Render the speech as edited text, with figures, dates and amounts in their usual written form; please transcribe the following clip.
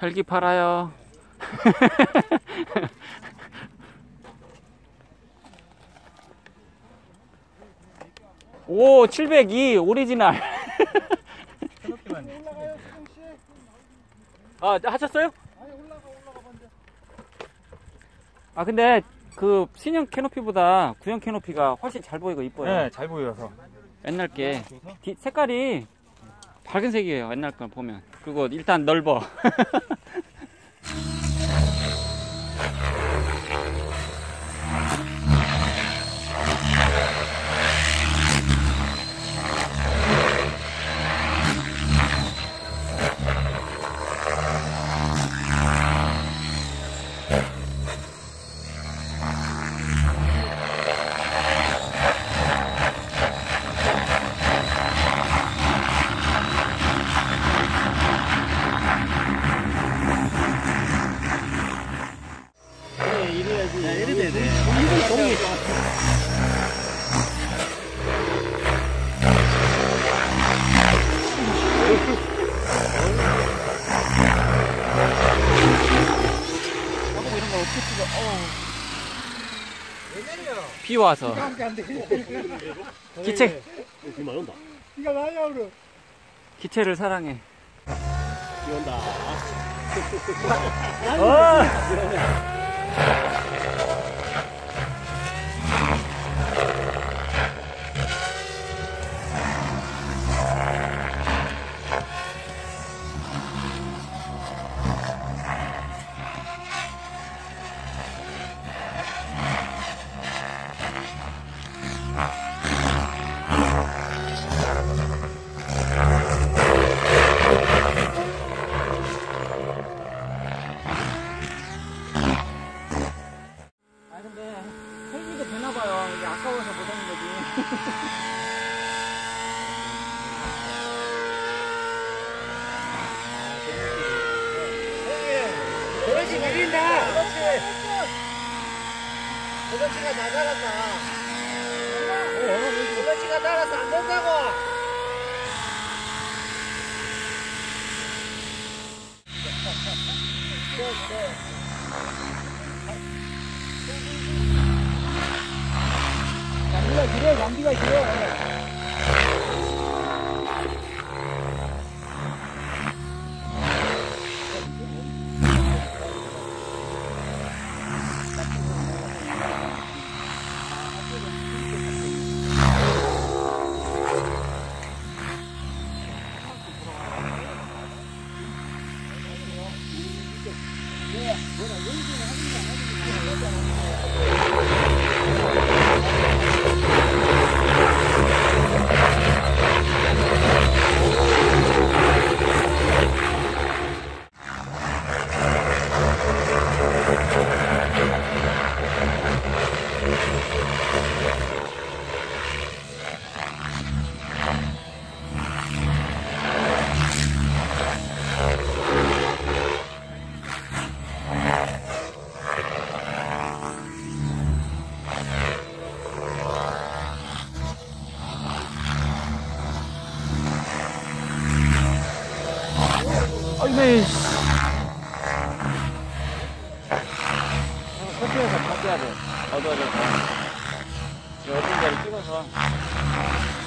혈기 팔아요. 오, 702 오리지널. 아, 하셨어요? 아, 근데 그 신형 캐노피보다 구형 캐노피가 훨씬 잘 보이고 이뻐요. 네, 잘 보여서. 옛날 게 색깔이 밝은 색이에요. 옛날 걸 보면. 그리고 일단 넓어. 비 와서 기체 기체를 사랑해. 비 온다. 도가치가 다 달았다. 도가치가 달아서 안 된다고. 낭비가 길어, 낭비가 길어. 커피에서 바꿔야 돼. 얻어야 돼. 여러 군데를 찍어서.